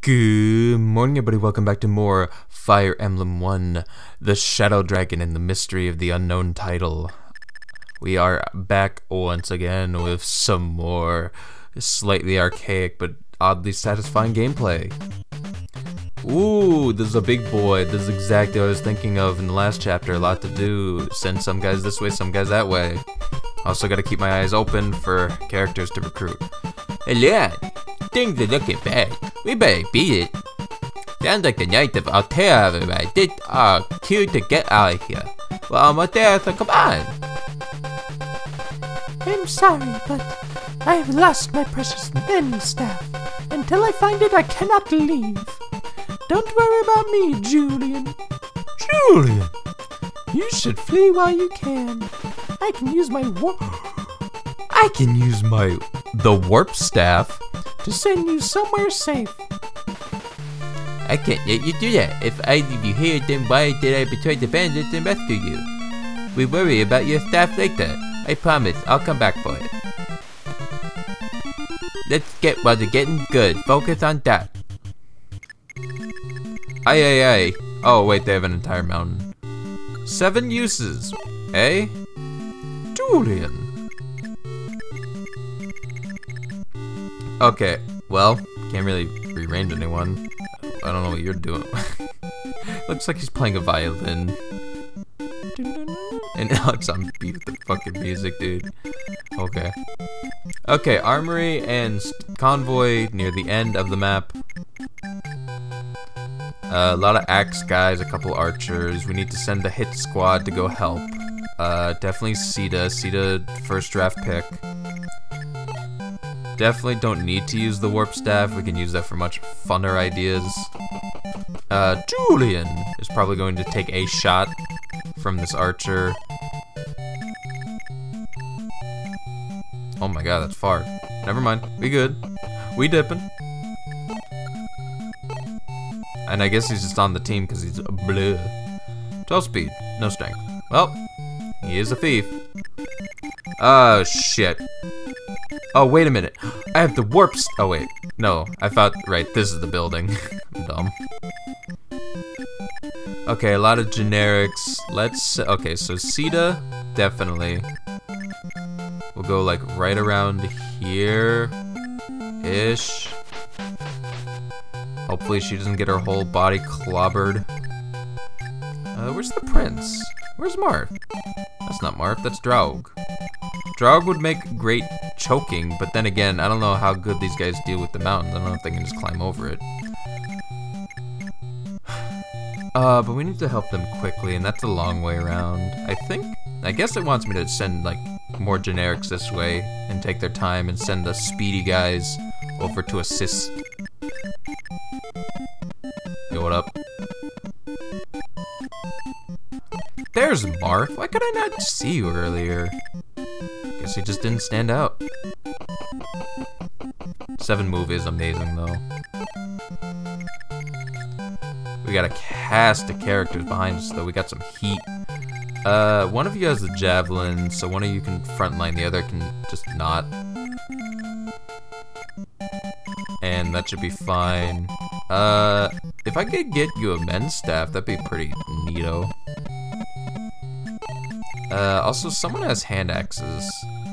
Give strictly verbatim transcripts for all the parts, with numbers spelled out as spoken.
Good morning, everybody. Welcome back to more Fire Emblem one, the Shadow Dragon and the Mystery of the Unknown Title. We are back once again with some more slightly archaic but oddly satisfying gameplay. Ooh, this is a big boy. This is exactly what I was thinking of in the last chapter. A lot to do. Send some guys this way, some guys that way. Also gotta keep my eyes open for characters to recruit. And yeah, things are looking bad. We better beat it. Sounds like the Knights of Altair right? This our cue to get out of here. We're almost there, so come on! I'm sorry, but I have lost my precious thin staff. Until I find it, I cannot leave. Don't worry about me, Julian. Julian? You should flee while you can. I can use my warp... I can use my... the warp staff? To send you somewhere safe. I can't let you do that. If I leave you here, then why did I betray the bandits and rescue you? We worry about your staff later. I promise, I'll come back for it. Let's get while they're getting good. Focus on that. Aye aye aye. Oh wait, they have an entire mountain. Seven uses, eh? Julian. Okay, well, can't really rearrange anyone. I don't know what you're doing. Looks like he's playing a violin. And now it's on beat with the fucking music, dude. Okay. Okay, armory and convoy near the end of the map. Uh, a lot of axe guys, a couple archers. We need to send the hit squad to go help. Uh, definitely Caeda. Caeda, first draft pick. Definitely don't need to use the warp staff. We can use that for much funner ideas. Uh, Julian is probably going to take a shot from this archer. Oh my god, that's far. Never mind. We good. We dipping. And I guess he's just on the team because he's blue. twelve speed. No strength. Well, he is a thief. Oh, shit. Oh, wait a minute. I have the warps. Oh, wait. No, I thought, right, this is the building. I'm dumb. Okay, a lot of generics. Let's, okay, so Caeda, definitely. We'll go, like, right around here-ish. Hopefully she doesn't get her whole body clobbered. Uh, where's the prince? Where's Marth? That's not Marth, that's Draug. Draug would make great choking, but then again, I don't know how good these guys deal with the mountains. I don't know if they can just climb over it. Uh, but we need to help them quickly, and that's a long way around. I think, I guess it wants me to send, like, more generics this way, and take their time, and send the speedy guys over to assist. Yo, what up? There's Marth! Why could I not see you earlier? Guess he just didn't stand out. Seven move is amazing though. We got a cast of characters behind us though. We got some heat. Uh, one of you has the javelin, so one of you can frontline, the other can just not. And that should be fine. Uh, if I could get you a men's staff, that'd be pretty neato. Uh, also, someone has hand axes,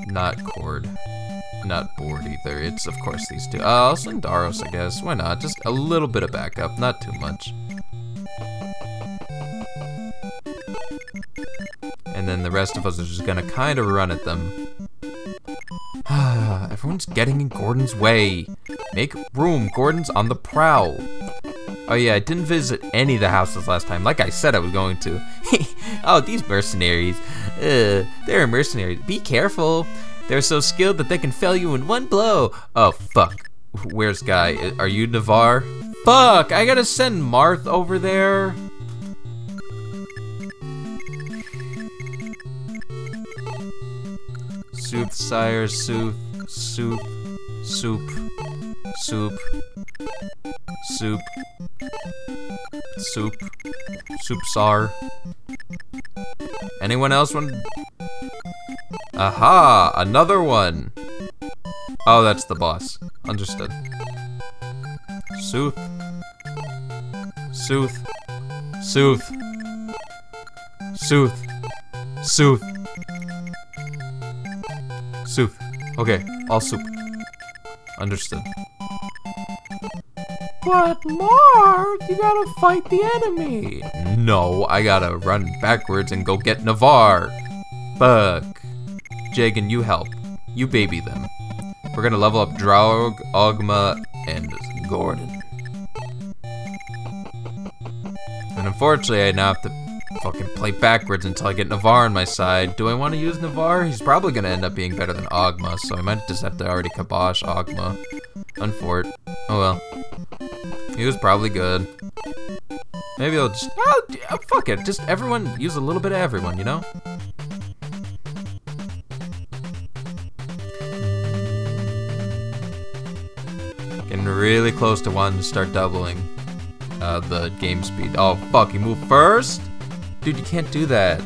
not Cord, not board either. It's, of course, these two. Uh, I'll send Daros, I guess. Why not? Just a little bit of backup, not too much. And then the rest of us are just gonna kind of run at them. Everyone's getting in Gordon's way. Make room. Gordon's on the prowl. Oh yeah, I didn't visit any of the houses last time, like I said I was going to. Oh, these mercenaries. Ugh, they're mercenaries. Be careful. They're so skilled that they can fell you in one blow. Oh, fuck. Where's Guy? Are you Navarre? Fuck, I gotta send Marth over there. Soothsayer, sooth, soup, soup, soup, soup, soup, soupsar. Anyone else want? Aha! Another one! Oh, that's the boss. Understood. Sooth. Sooth. Sooth. Sooth. Sooth. Sooth. Okay, all soup. Understood. But Marth, you gotta fight the enemy. No, I gotta run backwards and go get Navarre. Fuck. Jagen, you help. You baby them. We're gonna level up Draug, Ogma, and Gordon. And unfortunately, I now have to fucking play backwards until I get Navarre on my side. Do I want to use Navarre? He's probably gonna end up being better than Ogma, so I might just have to already kibosh Ogma. Unfort. Oh well. He was probably good. Maybe I'll just. Oh, fuck it. Just everyone use a little bit of everyone, you know? Getting really close to wanting to start doubling uh, the game speed. Oh, fuck. You move first? Dude, you can't do that.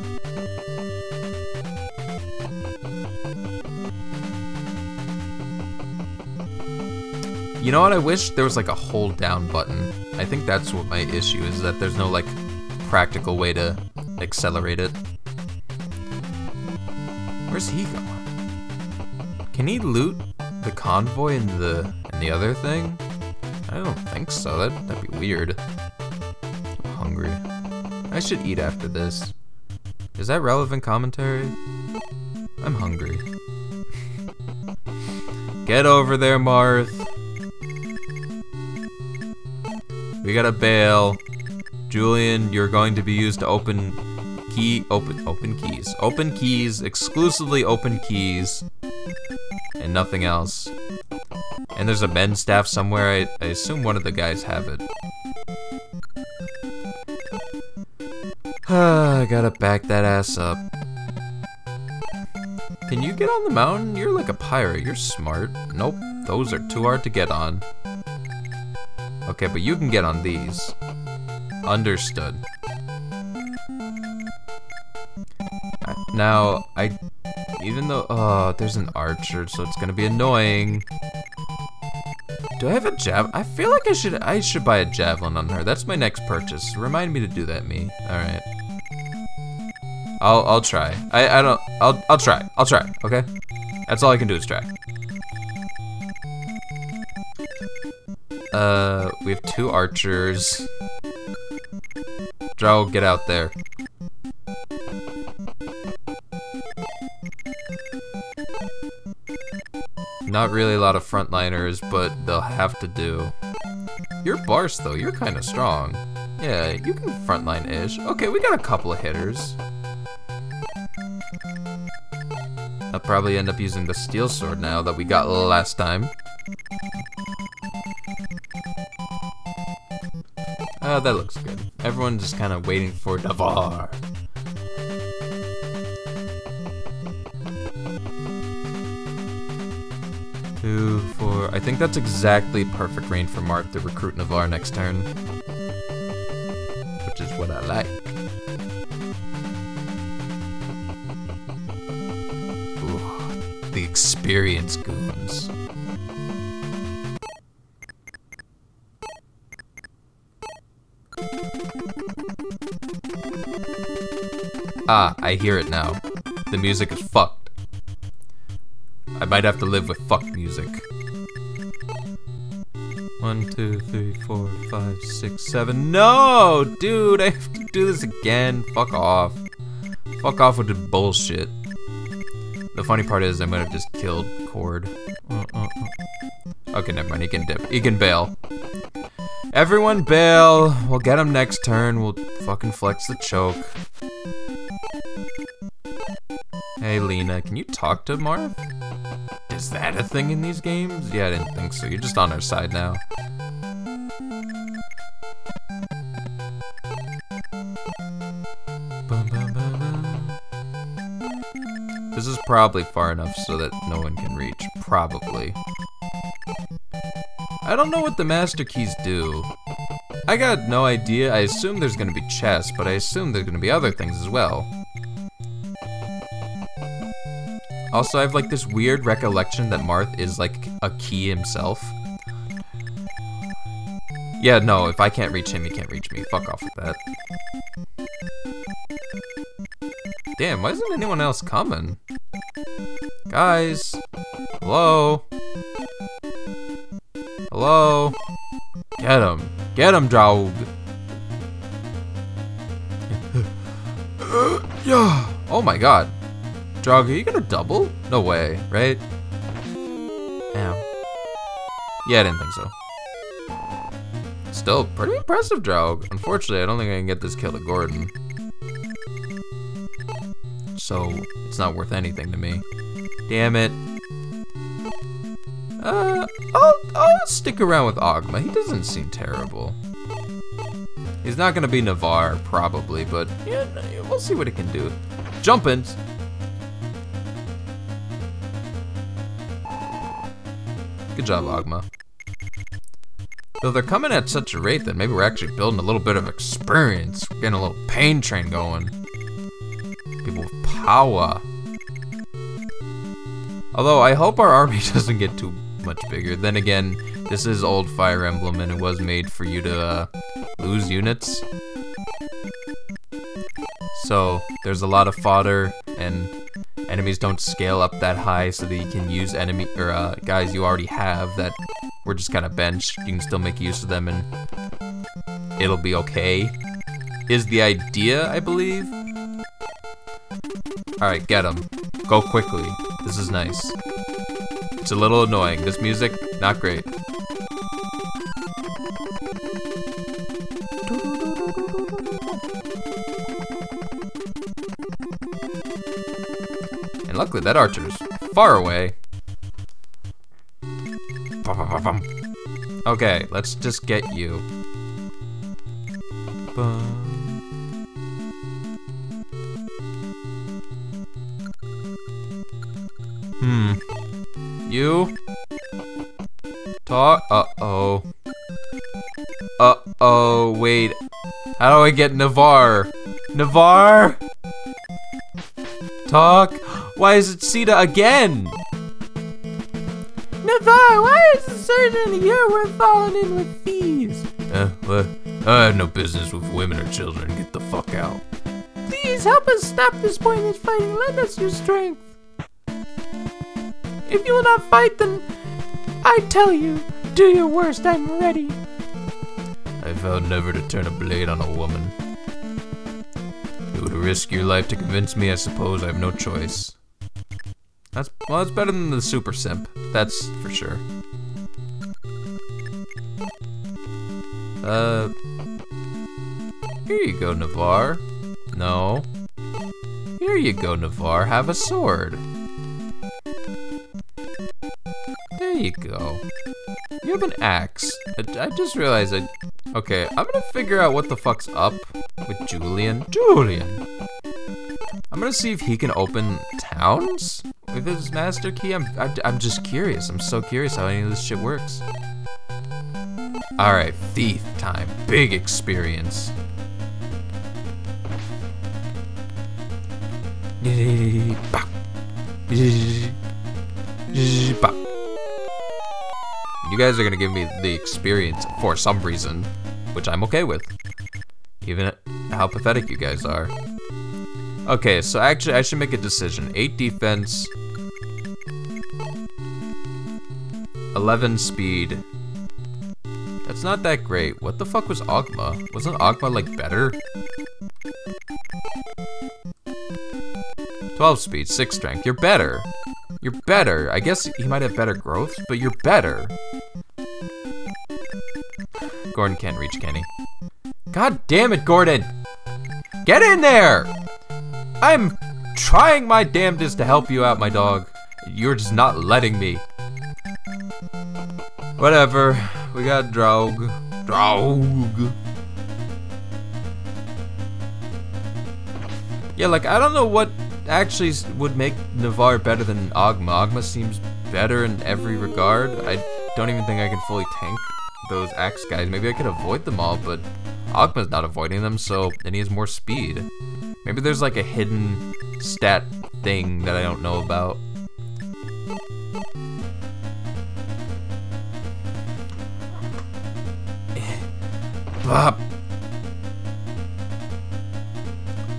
You know what, I wish there was like a hold down button. I think that's what my issue is, that there's no like practical way to accelerate it. Where's he going? Can he loot the convoy and the and the other thing? I don't think so, that, that'd be weird. I'm hungry. I should eat after this. Is that relevant commentary? I'm hungry. Get over there, Marth. We gotta bail. Julian, you're going to be used to open key, open, open keys. Open keys, exclusively open keys, and nothing else. And there's a men's staff somewhere. I, I assume one of the guys have it. I gotta back that ass up. Can you get on the mountain? You're like a pirate, you're smart. Nope, those are too hard to get on. Okay, but you can get on these. Understood. Now, I... Even though... Oh, there's an archer, so it's gonna be annoying. Do I have a javelin? I feel like I should I should buy a javelin on her. That's my next purchase. Remind me to do that, me. Alright. I'll, I'll try. I, I don't... I'll, I'll try. I'll try, okay? That's all I can do is try. Uh, we have two archers. Draug, get out there. Not really a lot of frontliners, but they'll have to do. You're Barce though, you're kinda strong. Yeah, you can frontline-ish. Okay, we got a couple of hitters. I'll probably end up using the steel sword now that we got last time. Oh, that looks good. Everyone's just kind of waiting for Navarre. Two, four. I think that's exactly perfect range for Marth to recruit Navarre next turn, which is what I like. Ooh, the experience goons. Ah, I hear it now. The music is fucked. I might have to live with fucked music. One, two, three, four, five, six, seven. No! Dude, I have to do this again. Fuck off. Fuck off with the bullshit. The funny part is I might have just killed Cord. Uh, uh, uh. Okay, never mind. He can dip. He can bail. Everyone bail. We'll get him next turn. We'll fucking flex the choke. Hey Lena, can you talk to Marth? Is that a thing in these games? Yeah, I didn't think so. You're just on our side now. This is probably far enough so that no one can reach. Probably. I don't know what the master keys do. I got no idea. I assume there's gonna be chests, but I assume there's gonna be other things as well. Also, I have like this weird recollection that Marth is like a key himself. Yeah, no, if I can't reach him, he can't reach me. Fuck off with that. Damn, why isn't anyone else coming? Guys? Hello? Hello? Get him. Get him, Draug. Oh my god. Draug, are you gonna double? No way, right? Damn. Yeah, I didn't think so. Still pretty impressive, Draug. Unfortunately, I don't think I can get this kill to Gordon. So, it's not worth anything to me. Damn it. Uh, I'll, I'll stick around with Ogma. He doesn't seem terrible. He's not gonna be Navarre, probably, but yeah, we'll see what it can do. Jumpin'! Good job, Ogma. Though they're coming at such a rate that maybe we're actually building a little bit of experience. We're getting a little pain train going. People with power. Although, I hope our army doesn't get too much bigger. Then again, this is old Fire Emblem, and it was made for you to uh, lose units. So, there's a lot of fodder, and enemies don't scale up that high so that you can use enemy or uh, guys you already have that were just kind of benched. You can still make use of them, and it'll be okay, is the idea, I believe. Alright, get him. Go quickly. This is nice. It's a little annoying. This music, not great. And luckily that archer's far away. Okay, let's just get you. Hmm. You? Talk? Uh-oh. Uh-oh, wait. How do I get Navarre? Navarre? Talk? Why is it Caeda again? Navarre, why is it certain you were falling in with thieves? Uh, well, I have no business with women or children. Get the fuck out. Please help us stop this pointless fighting. Lend us your strength. If you will not fight, then I tell you, do your worst, I'm ready. I vowed never to turn a blade on a woman. You would risk your life to convince me, I suppose I have no choice. That's, well, that's better than the super simp, that's for sure. Uh, here you go, Navarre. No. Here you go, Navarre, have a sword. There you go. You have an axe. I, I just realized I... Okay, I'm gonna figure out what the fuck's up with Julian. Julian! I'm gonna see if he can open towns with his master key. I'm, I, I'm just curious. I'm so curious how any of this shit works. Alright, thief time. Big experience. You guys are gonna give me the experience for some reason, which I'm okay with. Even how pathetic you guys are. Okay, so actually I should make a decision. eight defense, eleven speed. That's not that great. What the fuck was Ogma? Wasn't Ogma like better? twelve speed, six strength, you're better. You're better. I guess he might have better growth, but you're better. Gordon can't reach, can he? God damn it, Gordon! Get in there! I'm trying my damnedest to help you out, my dog. You're just not letting me. Whatever. We got Draug. Draug. Yeah, like, I don't know what actually would make Navarre better than Ogma. Ogma seems better in every regard. I don't even think I can fully tank those axe guys. Maybe I could avoid them all, but Ogma's not avoiding them, so, and he has more speed. Maybe there's like a hidden stat thing that I don't know about. up.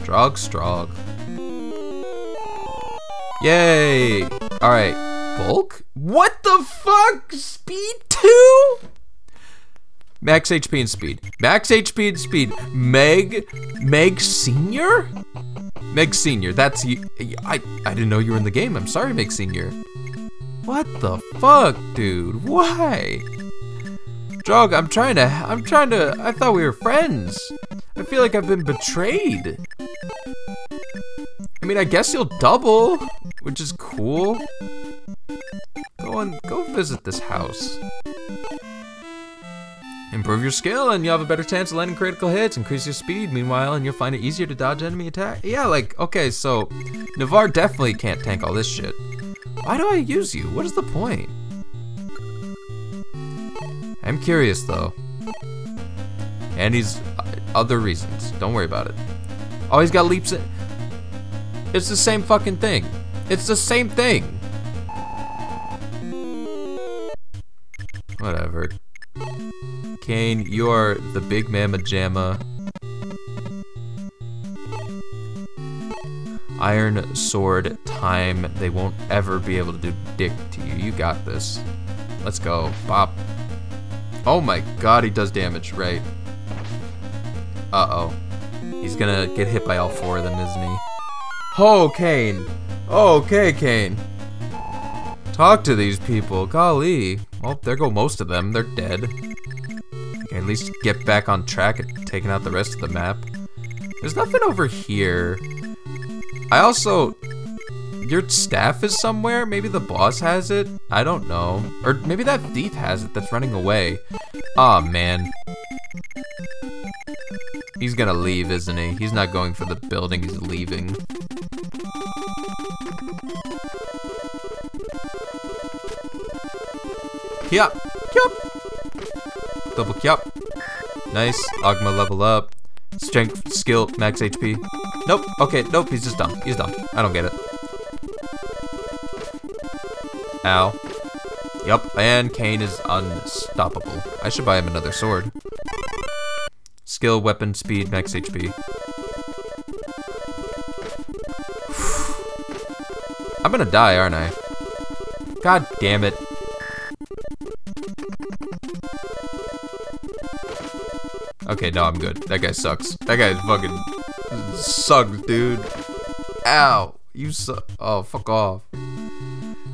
Draug, Straug. Yay! Alright. Bulk? What the fuck? Speed two? Max H P and speed. Max H P and speed. Meg? Meg Senior? Meg Senior. That's you. I, I didn't know you were in the game. I'm sorry, Meg Senior. What the fuck, dude? Why? Draug, I'm trying to. I'm trying to. I thought we were friends. I feel like I've been betrayed. I mean, I guess you'll double, which is cool. Go and go visit this house. Improve your skill and you'll have a better chance of landing critical hits. Increase your speed, meanwhile, and you'll find it easier to dodge enemy attack. Yeah, like, okay, so Navarre definitely can't tank all this shit. Why do I use you? What is the point? I'm curious, though. And he's other reasons. Don't worry about it. Oh, he's got leaps in. It's the same fucking thing. It's the same thing. Whatever. Kane, you are the big mamma jamma. Iron sword time. They won't ever be able to do dick to you. You got this. Let's go. Bop. Oh my god, he does damage, right? Uh-oh. He's gonna get hit by all four of them, isn't he? Oh, Kane. Okay, Kane. Talk to these people. Golly. Well, there go most of them. They're dead. Okay, at least get back on track at taking out the rest of the map. There's nothing over here. I also... Your staff is somewhere? Maybe the boss has it? I don't know. Or maybe that thief has it that's running away. Aw, man. He's gonna leave, isn't he? He's not going for the building, he's leaving. Kyop! Kyop! Double kyop. Nice. Ogma level up. Strength, skill, max H P. Nope. Okay, nope, he's just dumb. He's dumb. I don't get it. Ow. Yup, and Kane is unstoppable. I should buy him another sword. Skill, weapon, speed, max H P. I'm gonna die, aren't I? God damn it. Okay, no, I'm good. That guy sucks. That guy fucking sucks, dude. Ow. You suck. Oh, fuck off.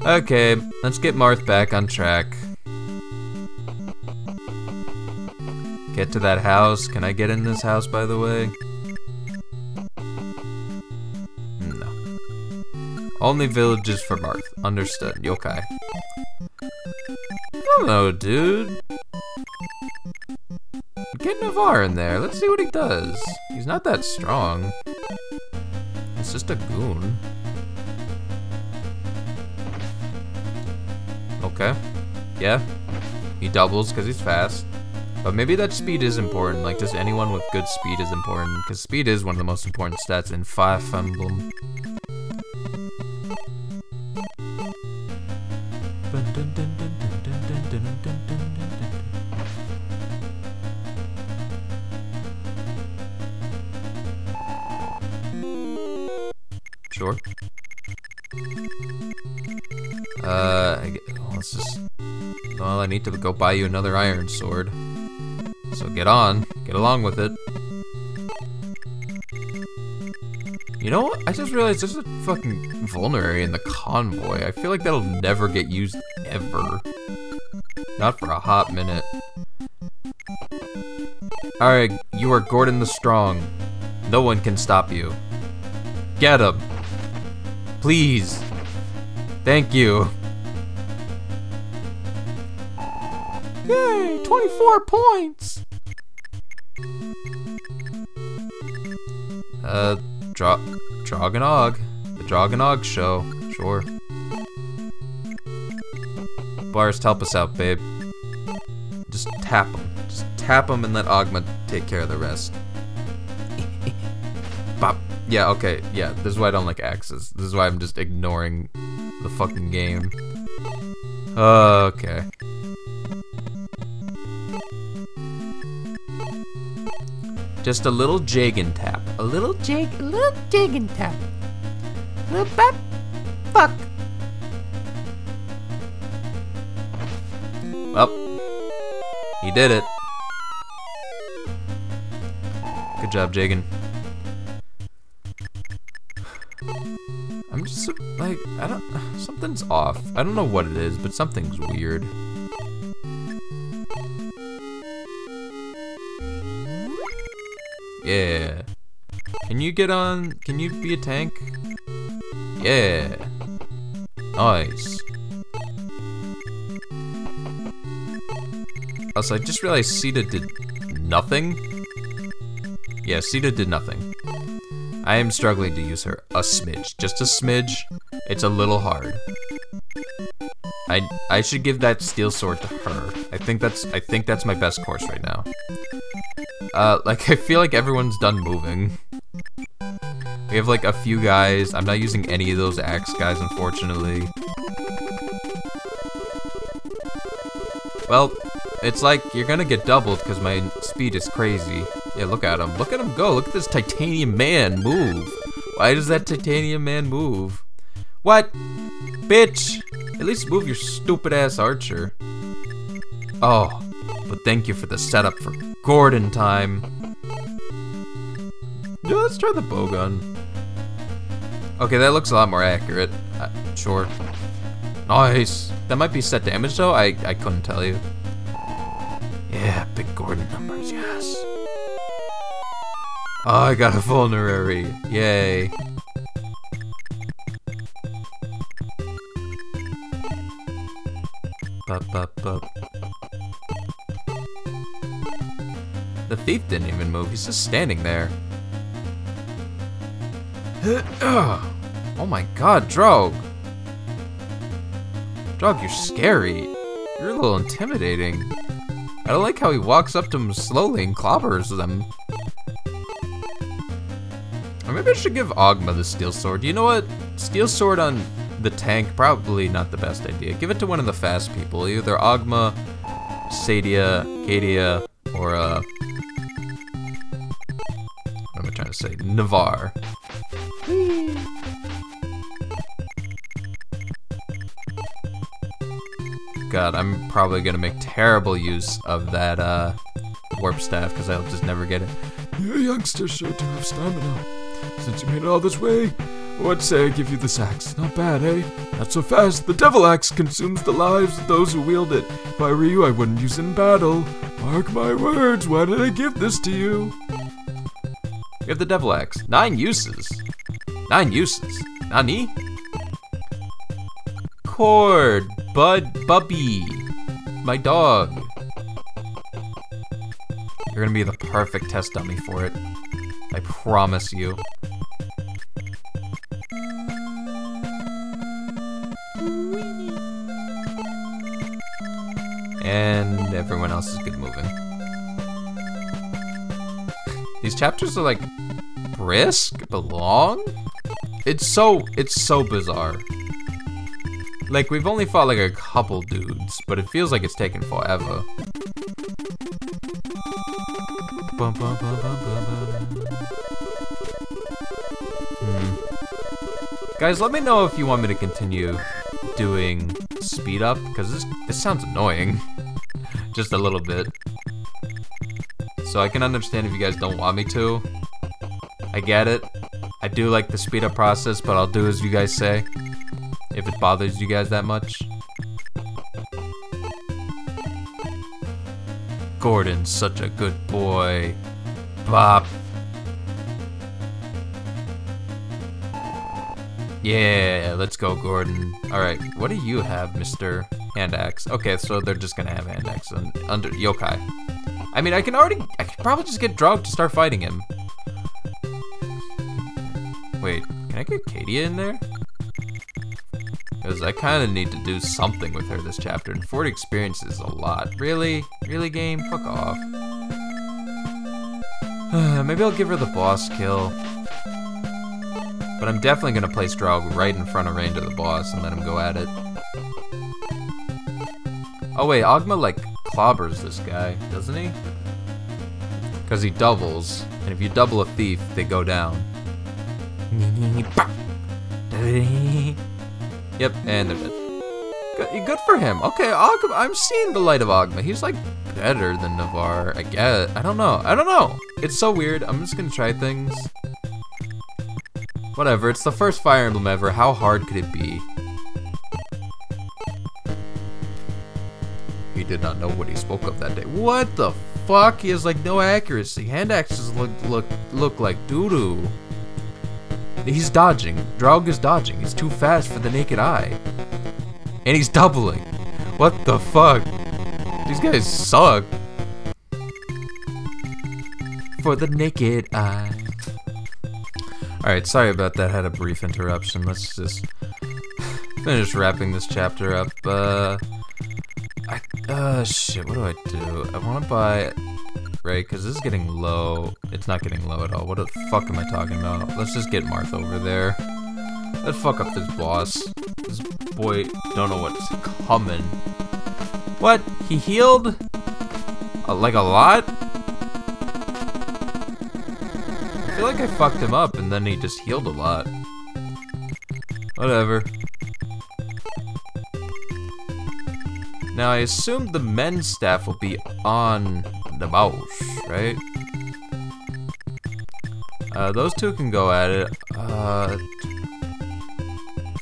Okay, let's get Marth back on track. Get to that house. Can I get in this house, by the way? No. Only villages for Marth. Understood. Yokai. I don't know, dude. Get Navarre in there. Let's see what he does. He's not that strong. It's just a goon. Okay. Yeah. He doubles because he's fast. But maybe that speed is important. Like, just anyone with good speed is important. Because speed is one of the most important stats in Fire Emblem. Sure. Uh, I guess, well, let's just. Well, I need to go buy you another iron sword. So get on, get along with it. You know what? I just realized there's a fucking vulnerary in the convoy. I feel like that'll never get used ever. Not for a hot minute. Alright, you are Gordon the Strong. No one can stop you. Get him. Please. Thank you. Yay, twenty-four points! Uh, Dra Draug and Og. The Draug and Og show, sure. Barst, help us out, babe. Just tap them. Just tap them and let Ogma take care of the rest. Bop. Yeah, okay, yeah, this is why I don't like axes. This is why I'm just ignoring the fucking game. Uh, okay. Just a little Jagen tap. A little jag, a little Jagen tap. A little bap. Fuck. Well, he did it. Good job, Jagen. I'm just like, I don't, something's off. I don't know what it is, but something's weird. Yeah. Can you get on, can you be a tank? Yeah. Nice. Also, I just realized Caeda did nothing. Yeah, Caeda did nothing. I am struggling to use her a smidge. Just a smidge. It's a little hard. I I should give that steel sword to her. I think that's I think that's my best course right now. Uh, like, I feel like everyone's done moving. We have, like, a few guys. I'm not using any of those axe guys, unfortunately. Well, it's like, you're gonna get doubled because my speed is crazy. Yeah, look at him. Look at him go. Look at this titanium man move. Why does that titanium man move? What? Bitch! At least move your stupid ass archer. Oh, but thank you for the setup for Gordon time. Yeah, let's try the bowgun. Okay, that looks a lot more accurate. Uh, sure. Nice. That might be set damage though. I I couldn't tell you. Yeah, big Gordon numbers. Yes. Oh, I got a vulnerary. Yay. Bup, bup, bup. The thief didn't even move, he's just standing there. Oh my god, Draug! Draug, you're scary. You're a little intimidating. I don't like how he walks up to them slowly and clobbers them. Or maybe I should give Ogma the steel sword. You know what? Steel sword on the tank, probably not the best idea. Give it to one of the fast people. Either Ogma, Caeda, Caeda, or uh... what am I trying to say? Navarre. Whee. God, I'm probably gonna make terrible use of that uh, warp staff because I'll just never get it. You youngsters sure do have stamina. Since you made it all this way, what say I give you this axe? Not bad, eh? Not so fast. The devil axe consumes the lives of those who wield it. If I were you, I wouldn't use it in battle. Mark my words, why did I give this to you? You have the devil axe. Nine uses. Nine uses. Nani? Cord, bud, bubby. My dog. You're gonna be the perfect test dummy for it. I promise you. And everyone else is good moving. These chapters are like brisk, but long. It's so it's so bizarre. Like we've only fought like a couple dudes, but it feels like it's taken forever. Bum, bum, bum, bum, bum, bum. Hmm. Guys, let me know if you want me to continue doing speed up, because this, this sounds annoying. Just a little bit. So I can understand if you guys don't want me to. I get it. I do like the speed up process, but I'll do as you guys say. If it bothers you guys that much. Gordon's such a good boy. Bop. Yeah, let's go, Gordon. Alright, what do you have, Mister Hand Axe? Okay, so they're just gonna have Hand Axe un under Yokai. I mean, I can already, I could probably just get Draug to start fighting him. Wait, can I get Caeda in there? Because I kind of need to do something with her this chapter, and forty experience is a lot. Really? Really, game? Fuck off. Maybe I'll give her the boss kill. But I'm definitely going to place Draug right in front of range of the boss and let him go at it. Oh wait, Ogma like clobbers this guy, doesn't he? Because he doubles, and if you double a thief, they go down. Yep, and they're dead. Good, good for him. Okay, Ogma, I'm seeing the light of Ogma. He's like better than Navarre, I guess. I don't know. I don't know. It's so weird. I'm just gonna try things. Whatever. It's the first Fire Emblem ever. How hard could it be? He did not know what he spoke of that day. What the fuck? He has like no accuracy. Hand axes look look look like doo doo. He's dodging. Draug is dodging. He's too fast for the naked eye. And he's doubling. What the fuck? These guys suck. For the naked eye. Alright, sorry about that. Had a brief interruption. Let's just finish wrapping this chapter up. Uh, I, uh, shit, what do I do? I want to buy... Right, because this is getting low. It's not getting low at all. What the fuck am I talking about? Let's just get Marth over there. Let's fuck up this boss. This boy don't know what's coming. What? He healed? Uh, like a lot? I feel like I fucked him up and then he just healed a lot. Whatever. Now I assume the men's staff will be on the mouse, right? Uh, those two can go at it. Uh...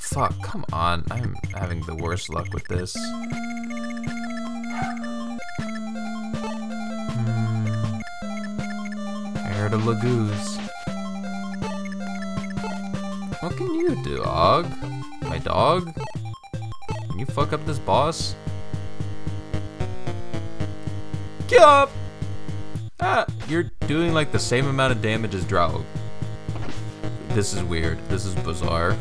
Fuck, come on. I'm having the worst luck with this. Hmm. I heard a Lagoose. What can you do, Og? My dog? Can you fuck up this boss? Get up! Ah, you're doing like the same amount of damage as Draug. This is weird. This is bizarre.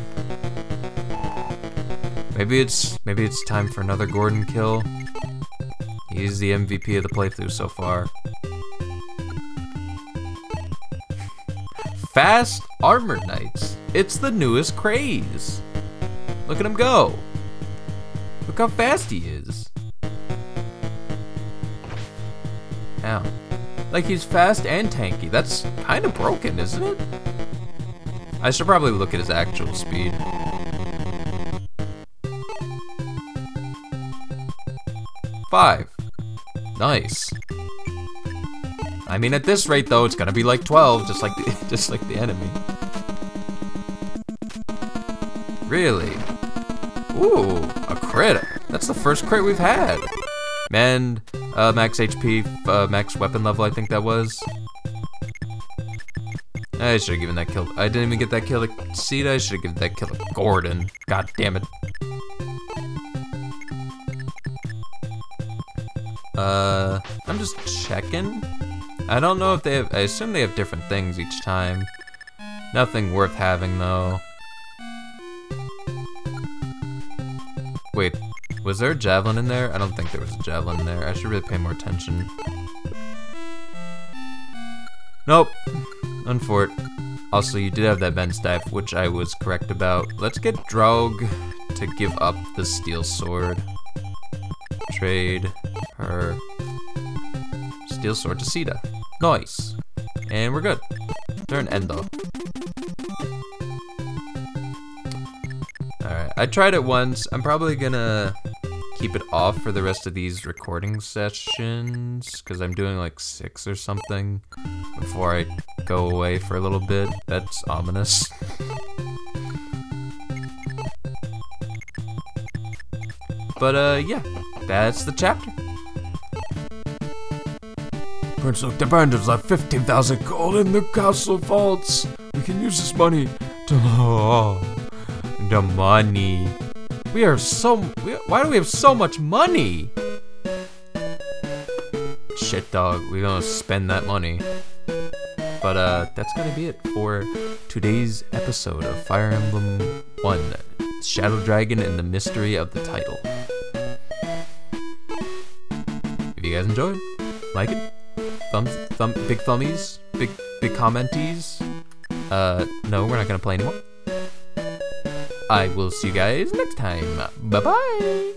Maybe it's maybe it's time for another Gordon kill. He's the M V P of the playthrough so far. Fast Armored Knights. It's the newest craze. Look at him go. Look how fast he is. Ow. Like he's fast and tanky. That's kind of broken, isn't it? I should probably look at his actual speed. Five. Nice. I mean, at this rate, though, it's gonna be like twelve, just like the, just like the enemy. Really? Ooh, a crit. That's the first crit we've had. And uh, max H P, uh, max weapon level, I think that was. I should have given that kill. I didn't even get that kill to Caeda. I should have given that kill to Gordon. God damn it. Uh, I'm just checking. I don't know if they have, I assume they have different things each time. Nothing worth having though. Wait, was there a javelin in there? I don't think there was a javelin in there. I should really pay more attention. Nope, unfort. Also, you did have that bend staff, which I was correct about. Let's get Draug to give up the steel sword. Trade her steel sword to Caeda. Nice. And we're good. Turn endo. Alright, I tried it once. I'm probably gonna keep it off for the rest of these recording sessions, because I'm doing like six or something before I go away for a little bit. That's ominous. But uh, yeah, that's the chapter. Prince of the Bandits left fifteen thousand gold in the castle vaults. We can use this money to... Oh, the money. We are so... We, why do we have so much money? Shit, dog. We're gonna spend that money. But uh, that's gonna be it for today's episode of Fire Emblem one. Shadow Dragon and the mystery of the title. If you guys enjoyed, like it, thumbs, thumb, big thummies, big, big commenties. Uh, no, we're not gonna play anymore. I will see you guys next time. Bye bye.